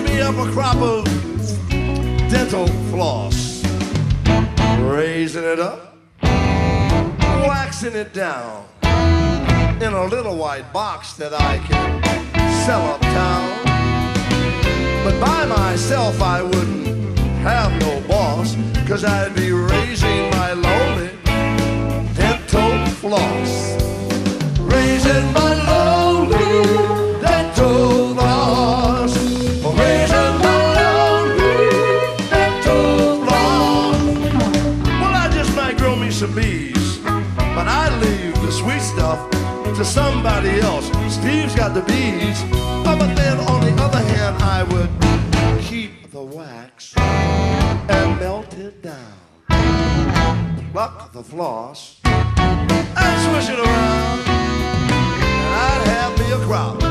raise me up a crop of dental floss. Raising it up, waxing it down, in a little white box that I can sell uptown. But by myself I wouldn't have no boss, 'cause I'd be raising my lonely dental floss. Raising my lonely dental floss. Raising my lonely dental floss. Well, I just might grow me some bees, but I leave the sweet stuff to somebody else. Steve's got the bees, but then on the other hand, I would keep the wax and melt it down, pluck the floss and swish it around, and I'd have me a crop,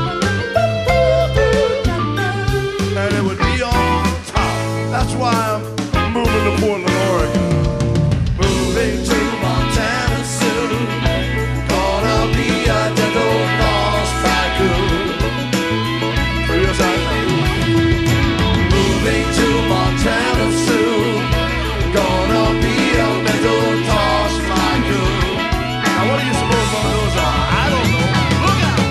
and it would be on top. That's why I'm moving to Portland, Oregon, moving to Montana soon. Gonna be a dental floss tycoon. For years I know. Moving to Montana soon. Gonna be a dental floss tycoon. Now what do you suppose one of those are? I don't know. Look out!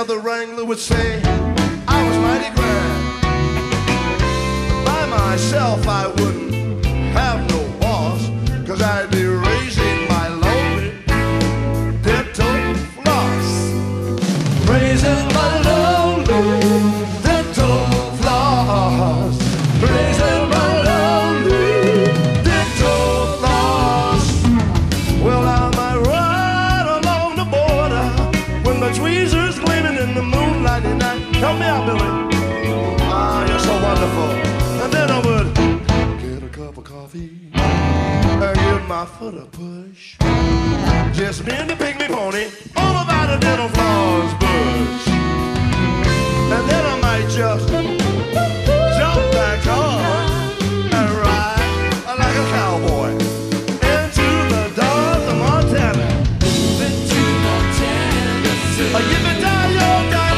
other wrangler would say, I was mighty grand. By myself I wouldn't have no boss, 'cause I'd be raising my lonely dental floss. Raising my lonely dental floss. Raising my lonely dental floss. Well, I might ride along the border when the tweezers gleaming in the moonlight at night. Help me out, Billy. Ah, you're so wonderful. And then I would get a cup of coffee and give my foot a push. Just me and the pygmy pony all about a dental floss bush. And then I might just jump back on and ride like a cowboy into the dawn of Montana. Into Montana. I give it down your dime.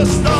Stop.